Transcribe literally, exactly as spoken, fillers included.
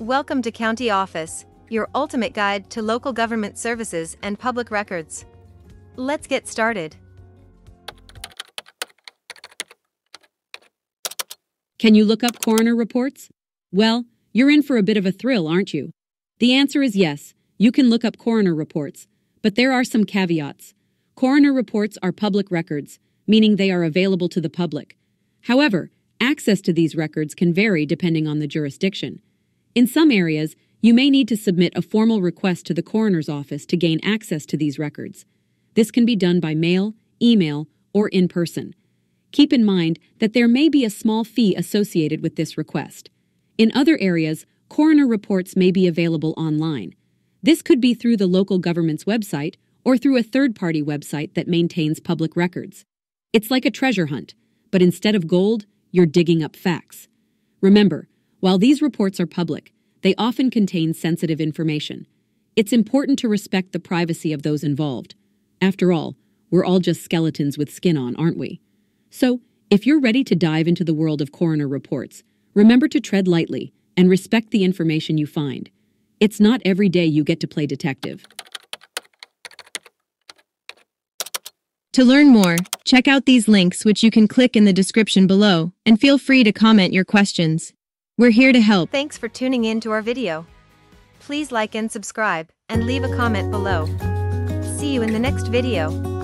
Welcome to County Office, your ultimate guide to local government services and public records. Let's get started. Can you look up coroner reports? Well, you're in for a bit of a thrill, aren't you? The answer is yes, you can look up coroner reports, but there are some caveats. Coroner reports are public records, meaning they are available to the public. However, access to these records can vary depending on the jurisdiction. In some areas, you may need to submit a formal request to the coroner's office to gain access to these records. This can be done by mail, email, or in person. Keep in mind that there may be a small fee associated with this request. In other areas, coroner reports may be available online. This could be through the local government's website or through a third-party website that maintains public records. It's like a treasure hunt, but instead of gold, you're digging up facts. Remember, while these reports are public, they often contain sensitive information. It's important to respect the privacy of those involved. After all, we're all just skeletons with skin on, aren't we? So, if you're ready to dive into the world of coroner reports, remember to tread lightly and respect the information you find. It's not every day you get to play detective. To learn more, check out these links, which you can click in the description below, and feel free to comment your questions. We're here to help. Thanks for tuning in to our video. Please like and subscribe, and leave a comment below. See you in the next video.